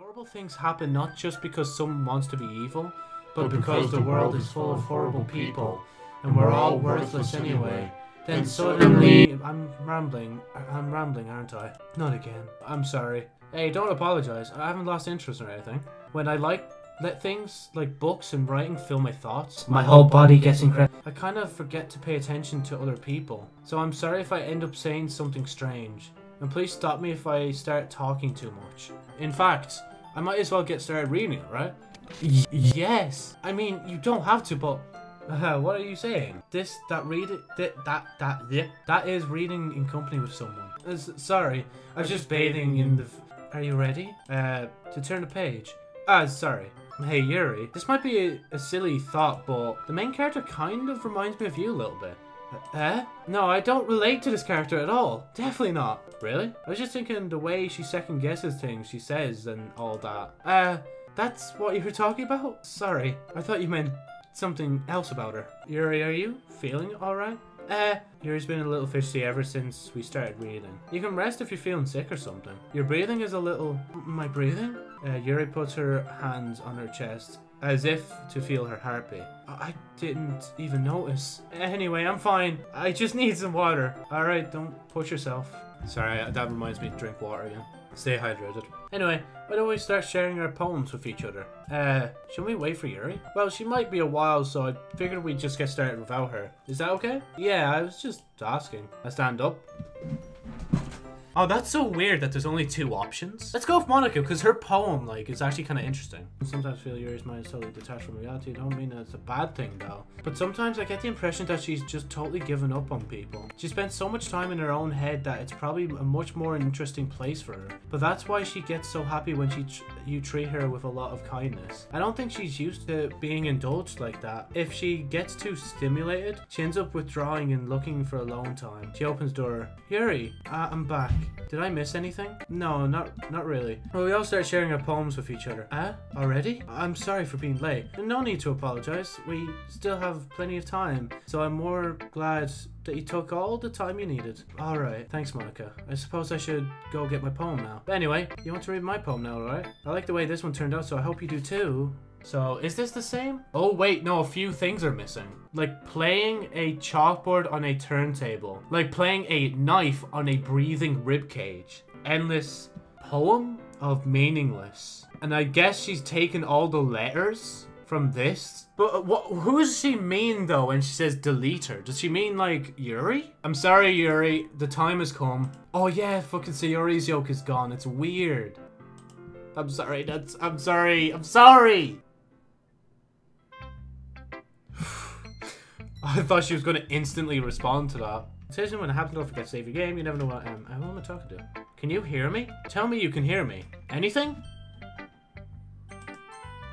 Horrible things happen not just because someone wants to be evil, but because the world is full of horrible people, and we're all worthless anyway. Then suddenly... I'm rambling, aren't I? Not again. I'm sorry. Hey, don't apologize. I haven't lost interest or anything. When I let things like books and writing fill my thoughts, my whole body gets incredible. I kind of forget to pay attention to other people. So I'm sorry if I end up saying something strange. And please stop me if I start talking too much. In fact, I might as well get started reading it, right? Yes! I mean, you don't have to, but... what are you saying? That is reading in company with someone. Sorry, I was just bathing in the... Are you ready? To turn the page. Sorry. Hey, Yuri. This might be a silly thought, but the main character kind of reminds me of you a little bit. No, I don't relate to this character at all. Definitely not. Really? I was just thinking the way she second guesses things she says and all that. That's what you were talking about? Sorry, I thought you meant something else about her. Yuri, are you feeling alright? Yuri's been a little fishy ever since we started reading. You can rest if you're feeling sick or something. Your breathing is a little... My breathing? Yuri puts her hands on her chest, as if to feel her heartbeat. I didn't even notice. Anyway, I'm fine. I just need some water. Alright, don't push yourself. Sorry, that reminds me to drink water again. Stay hydrated. Anyway, why don't we start sharing our poems with each other? Should we wait for Yuri? Well, she might be a while, so I figured we'd just get started without her. Is that okay? Yeah, I was just asking. I stand up. Oh, that's so weird that there's only two options. Let's go with Monika, because her poem, is actually kind of interesting. Sometimes I feel Yuri's mind is totally detached from reality. I don't mean that's a bad thing, though. But sometimes I get the impression that she's just totally given up on people. She spends so much time in her own head that it's probably a much more interesting place for her. But that's why she gets so happy when you treat her with a lot of kindness. I don't think she's used to being indulged like that. If she gets too stimulated, she ends up withdrawing and looking for alone time. She opens the door. Yuri, I'm back. Did I miss anything? No, not really. Well, we all start sharing our poems with each other. Already? I'm sorry for being late. No need to apologize. We still have plenty of time, so I'm more glad that you took all the time you needed. Alright, thanks Monika. I suppose I should go get my poem now. But anyway, you want to read my poem now, alright? I like the way this one turned out, so I hope you do too. So, is this the same? Oh wait, no, a few things are missing. Like playing a chalkboard on a turntable. Like playing a knife on a breathing ribcage. Endless poem of meaningless. And I guess she's taken all the letters from this. But who does she mean though when she says delete her? Does she mean like Yuri? I'm sorry Yuri, the time has come. Oh yeah, fucking Sayori's yoke is gone, it's weird. I'm sorry. I thought she was going to instantly respond to that. Decision when it happens, don't forget to save your game. You never know what who am I talking to? Can you hear me? Tell me you can hear me. Anything?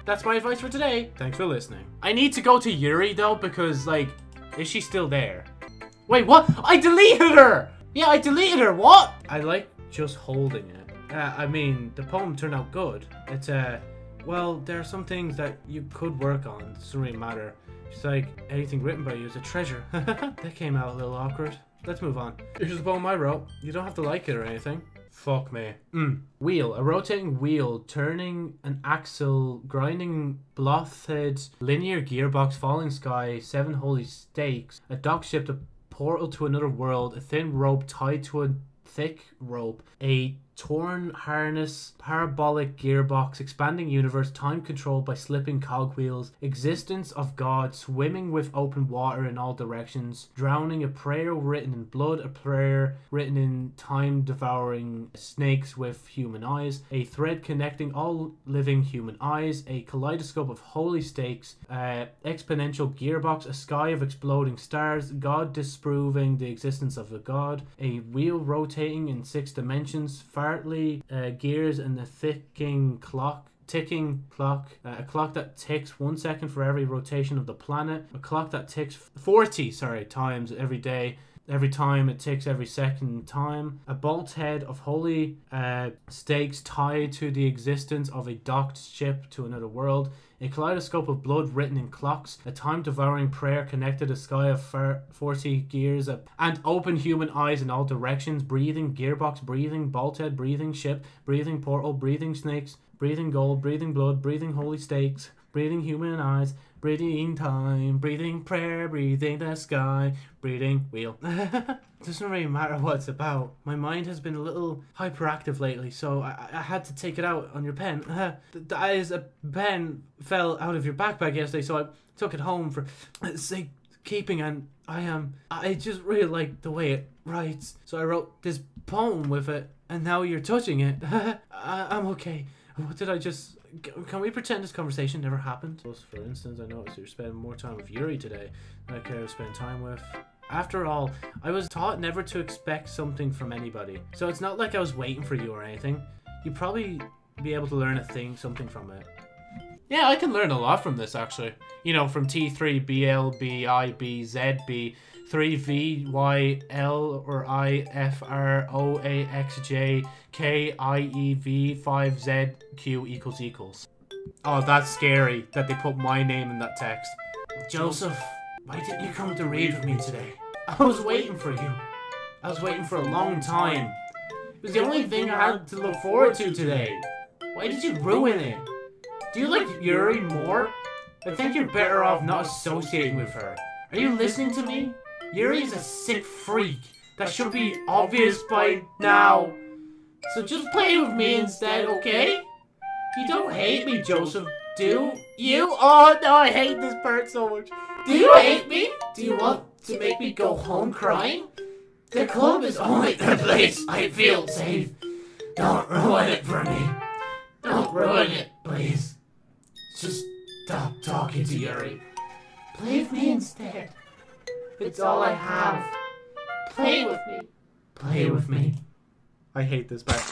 That's my advice for today. Thanks for listening. I need to go to Yuri though because is she still there? Wait, what? I deleted her! Yeah, I deleted her. What? I like just holding it. I mean, the poem turned out good. It's, well, there are some things that you could work on. It doesn't really matter. It's like, anything written by you is a treasure. That came out a little awkward. Let's move on. Here's the poem I wrote. You don't have to like it or anything. Fuck me. Wheel. A rotating wheel, turning an axle, grinding blothed, linear gearbox, falling sky, seven holy stakes, a dock ship, a portal to another world, a thin rope tied to a thick rope, a torn harness, parabolic gearbox, expanding universe, time controlled by slipping cogwheels, existence of God, swimming with open water in all directions, drowning, a prayer written in blood, a prayer written in time, devouring snakes with human eyes, a thread connecting all living human eyes, a kaleidoscope of holy stakes, exponential gearbox, a sky of exploding stars, God disproving the existence of a God, a wheel rotating in six dimensions, partly gears and the ticking clock, a clock that ticks 1 second for every rotation of the planet, a clock that ticks 40 times every day, every time it ticks every second time, a bolt head of holy stakes tied to the existence of a docked ship to another world, a kaleidoscope of blood written in clocks, a time-devouring prayer connected a sky of 40 gears, and open human eyes in all directions, breathing gearbox, breathing bolthead, breathing ship, breathing portal, breathing snakes, breathing gold, breathing blood, breathing holy stakes, breathing human eyes, breathing time, breathing prayer, breathing the sky, breathing wheel. It doesn't really matter what it's about. My mind has been a little hyperactive lately, so I had to take it out on your pen. That is, a pen fell out of your backpack yesterday, so I took it home for sake keeping, and I just really like the way it writes, so I wrote this poem with it, and now you're touching it. I'm okay. What did I just... Can we pretend this conversation never happened? For instance, I noticed you're spending more time with Yuri today than I care to spend time with. After all, I was taught never to expect something from anybody, so it's not like I was waiting for you or anything. You'd probably be able to learn something from it. Yeah, I can learn a lot from this, actually. You know, from T3, BL, BIB, ZB, 3V, Y, L, or I, F, R, O, A, X, J, K, I, E, V, 5, Z, Q, ==. Oh, that's scary that they put my name in that text. Joseph, why didn't you come to read with me today? I was waiting for you. I was waiting for a long time. It was the only thing I had to look forward to today. Why did you ruin it? Do you like Yuri more? I think you're better off not associating with her. Are you listening to me? Yuri's a sick freak. That should be obvious by now. So just play with me instead, okay? You don't hate me, Joseph, do you? Oh no, I hate this bird so much. Do you hate me? Do you want to make me go home crying? The club is only the place I feel safe. Don't ruin it for me. Don't ruin it, please. Just stop talking to Yuri. Play with me instead. It's all I have. Play with me. Play with me. I hate this back.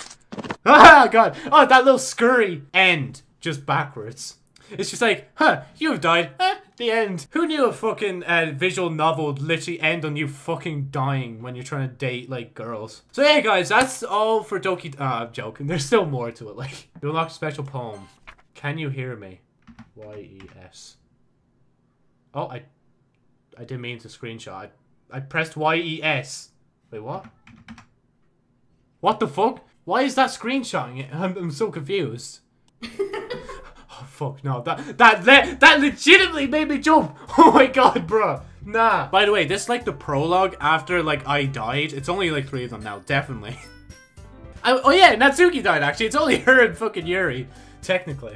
Ah, God. Oh, that little scurry end. Just backwards. It's just like, huh, you've died. Huh, the end. Who knew a fucking visual novel would literally end on you fucking dying when you're trying to date, like, girls? So, yeah, guys, that's all for Doki... I'm joking. There's still more to it, like. You unlock a special poem. Can you hear me? Y-E-S. Oh, I didn't mean to screenshot. I pressed Y-E-S. Wait, what? What the fuck? Why is that screenshotting it? I'm so confused. Oh, fuck, no. That legitimately made me jump. Oh, my God, bro. Nah. By the way, this is like the prologue after, like, I died. It's only, like, 3 of them now, definitely. Oh, yeah, Natsuki died, actually. It's only her and fucking Yuri, technically.